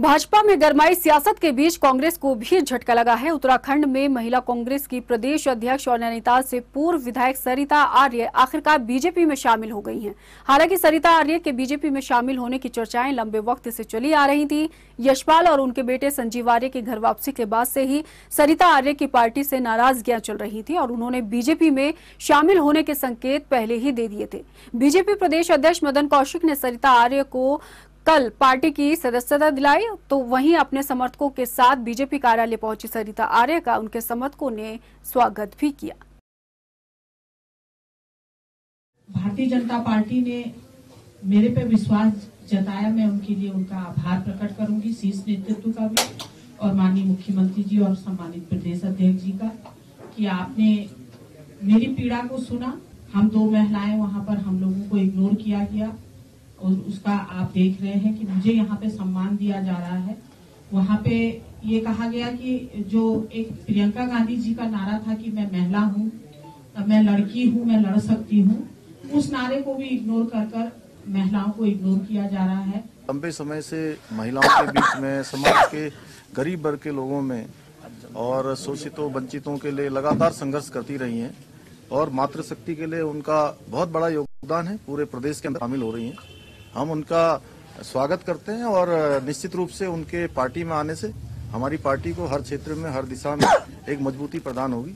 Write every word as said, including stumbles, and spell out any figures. भाजपा में गरमाई सियासत के बीच कांग्रेस को भी झटका लगा है। उत्तराखंड में महिला कांग्रेस की प्रदेश अध्यक्ष और नैनीताल से पूर्व विधायक सरिता आर्य आखिरकार बीजेपी में शामिल हो गई हैं। हालांकि सरिता आर्य के बीजेपी में शामिल होने की चर्चाएं लंबे वक्त से चली आ रही थी। यशपाल और उनके बेटे संजीव आर्य की घर वापसी के बाद से ही सरिता आर्य की पार्टी से नाराजगियां चल रही थी और उन्होंने बीजेपी में शामिल होने के संकेत पहले ही दे दिए थे। बीजेपी प्रदेश अध्यक्ष मदन कौशिक ने सरिता आर्य को कल पार्टी की सदस्यता दिलाई, तो वहीं अपने समर्थकों के साथ बीजेपी कार्यालय पहुंची सरिता आर्य का उनके समर्थकों ने स्वागत भी किया। भारतीय जनता पार्टी ने मेरे पे विश्वास जताया, मैं उनके लिए उनका आभार प्रकट करूंगी, शीर्ष नेतृत्व का भी और माननीय मुख्यमंत्री जी और सम्मानित प्रदेश अध्यक्ष जी का, कि आपने मेरी पीड़ा को सुना। हम दो महिलाएं वहाँ पर हम लोगों को इग्नोर किया गया और उसका आप देख रहे हैं कि मुझे यहाँ पे सम्मान दिया जा रहा है। वहाँ पे ये कहा गया कि जो एक प्रियंका गांधी जी का नारा था कि मैं महिला हूँ, मैं लड़की हूँ, मैं लड़ सकती हूँ, उस नारे को भी इग्नोर कर कर महिलाओं को इग्नोर किया जा रहा है। लंबे समय से महिलाओं के बीच में, समाज के गरीब वर्ग के लोगों में और शोषितों वंचितों के लिए लगातार संघर्ष करती रही है और मातृशक्ति के लिए उनका बहुत बड़ा योगदान है। पूरे प्रदेश के अंदर शामिल हो रही है, हम उनका स्वागत करते हैं और निश्चित रूप से उनके पार्टी में आने से हमारी पार्टी को हर क्षेत्र में, हर दिशा में एक मजबूती प्रदान होगी।